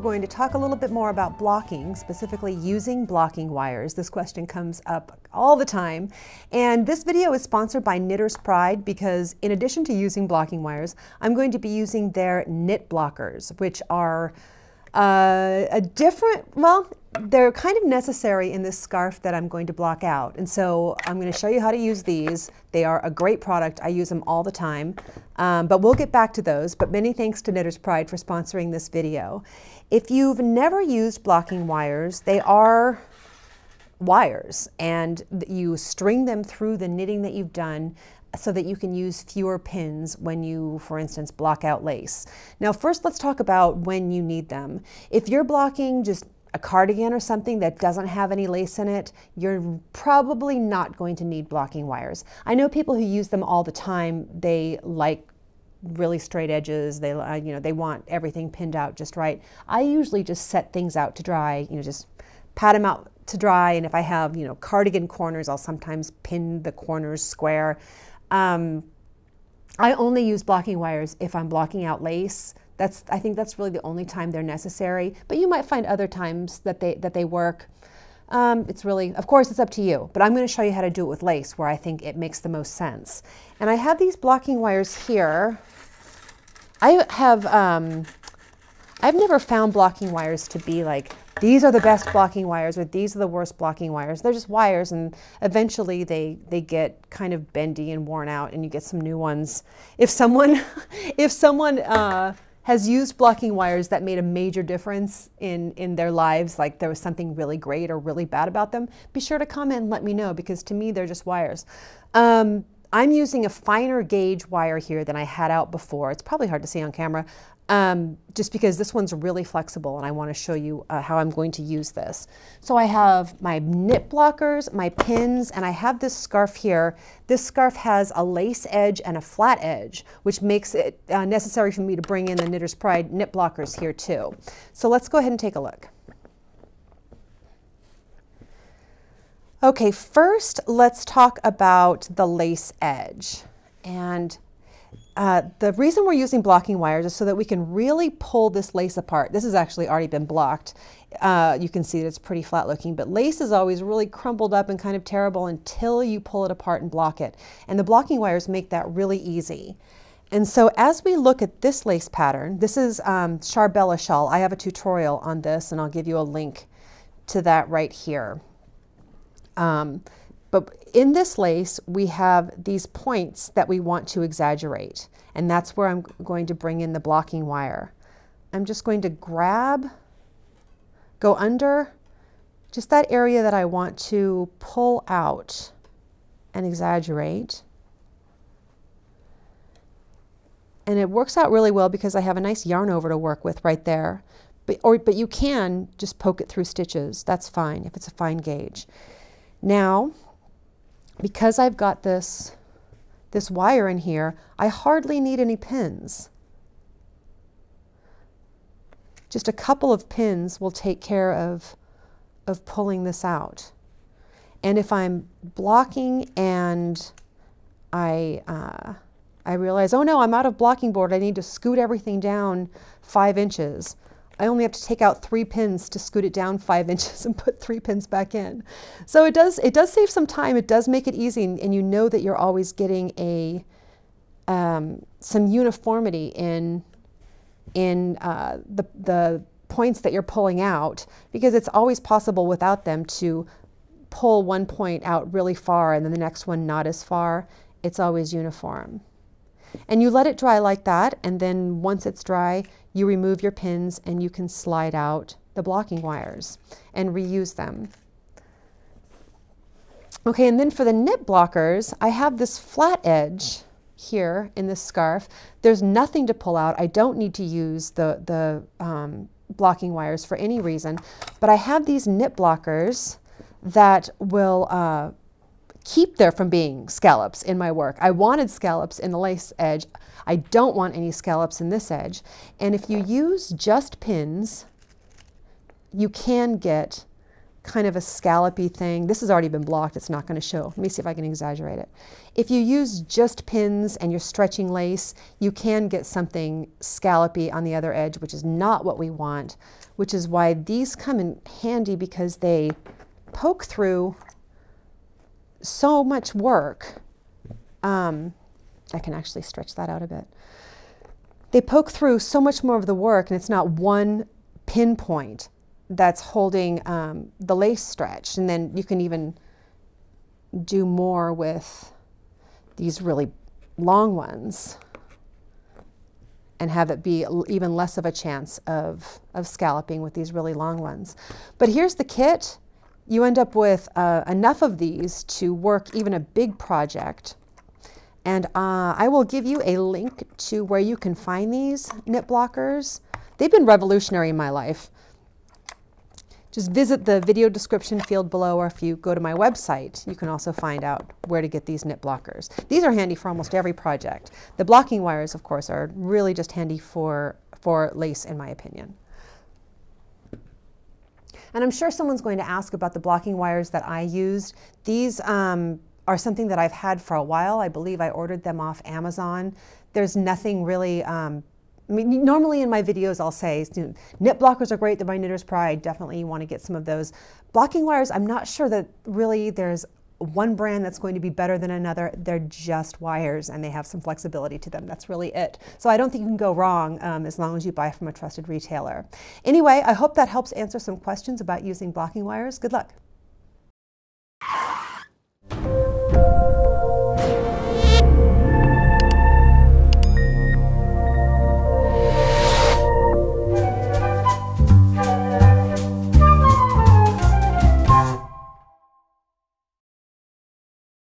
we're going to talk a little bit more about blocking, specifically using blocking wires. This question comes up all the time. And this video is sponsored by Knitter's Pride because in addition to using blocking wires, I'm going to be using their Knit Blockers, which are they're kind of necessary in this scarf that I'm going to block out. And so I'm going to show you how to use these. They are a great product. I use them all the time, but we'll get back to those. But many thanks to Knitter's Pride for sponsoring this video. If you've never used blocking wires, they are wires and you string them through the knitting that you've done so that you can use fewer pins when you, for instance, block out lace. Now first, let's talk about when you need them. If you're blocking just a cardigan or something that doesn't have any lace in it, you're probably not going to need blocking wires. I know people who use them all the time. They like really straight edges. They, they want everything pinned out just right. I usually just set things out to dry, just pat them out to dry. And if I have, cardigan corners, I'll sometimes pin the corners square. I only use blocking wires if I'm blocking out lace. I think that's really the only time they're necessary, but you might find other times that they work. It's really, of course, it's up to you, but I'm going to show you how to do it with lace where I think it makes the most sense. And I have these blocking wires here. I've never found blocking wires to be like, these are the best blocking wires or these are the worst blocking wires. They're just wires, and eventually they get kind of bendy and worn out and you get some new ones. If someone has used blocking wires that made a major difference in their lives, like there was something really great or really bad about them, be sure to comment and let me know, because to me they're just wires. I'm using a finer gauge wire here than I had out before. It's probably hard to see on camera, just because this one's really flexible and I want to show you how I'm going to use this. So I have my knit blockers, my pins, and I have this scarf here. This scarf has a lace edge and a flat edge, which makes it necessary for me to bring in the Knitter's Pride knit blockers here too. So let's go ahead and take a look. Okay, first let's talk about the lace edge. And the reason we're using blocking wires is so that we can really pull this lace apart. This has actually already been blocked. You can see that it's pretty flat looking, but lace is always really crumpled up and kind of terrible until you pull it apart and block it. And the blocking wires make that really easy. And so as we look at this lace pattern, this is Sharbella shawl. I have a tutorial on this and I'll give you a link to that right here. But in this lace, we have these points that we want to exaggerate. And that's where I'm going to bring in the blocking wire. I'm just going to grab, go under just that area that I want to pull out and exaggerate. And it works out really well because I have a nice yarn over to work with right there. But you can just poke it through stitches. That's fine if it's a fine gauge. Now, because I've got this wire in here, I hardly need any pins. Just a couple of pins will take care of pulling this out. And if I'm blocking and I realize, oh no, I'm out of blocking board, I need to scoot everything down 5 inches. I only have to take out 3 pins to scoot it down 5 inches and put 3 pins back in. So it does save some time. It does make it easy, and you know that you're always getting a some uniformity in the points that you're pulling out, because it's always possible without them to pull one point out really far and then the next one not as far. It's always uniform. And you let it dry like that, and then once it's dry, you remove your pins and you can slide out the blocking wires and reuse them. Okay, and then for the knit blockers, I have this flat edge here in this scarf. There's nothing to pull out. I don't need to use the blocking wires for any reason, but I have these knit blockers that will keep there from being scallops in my work. I wanted scallops in the lace edge. I don't want any scallops in this edge. And if you use just pins, you can get kind of a scallopy thing. This has already been blocked, it's not going to show. Let me see if I can exaggerate it. If you use just pins and you're stretching lace, you can get something scallopy on the other edge, which is not what we want, which is why these come in handy because they poke through so much work. I can actually stretch that out a bit. They poke through so much more of the work, and it's not one pinpoint that's holding the lace stretch. And then you can even do more with these really long ones and have it be even less of a chance of scalloping with these really long ones. But here's the kit. You end up with enough of these to work even a big project. And I will give you a link to where you can find these knit blockers. They've been revolutionary in my life. Just visit the video description field below, or if you go to my website, you can also find out where to get these knit blockers. These are handy for almost every project. The blocking wires, of course, are really just handy for lace, in my opinion. And I'm sure someone's going to ask about the blocking wires that I used. These are something that I've had for a while. I believe I ordered them off Amazon. There's nothing really I mean, normally in my videos I'll say, knit blockers are great, they're by Knitter's Pride, definitely you want to get some of those. Blocking wires, I'm not sure that really there's one brand that's going to be better than another. They're just wires and they have some flexibility to them. That's really it. So I don't think you can go wrong as long as you buy from a trusted retailer. Anyway, I hope that helps answer some questions about using blocking wires. Good luck.